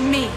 Me.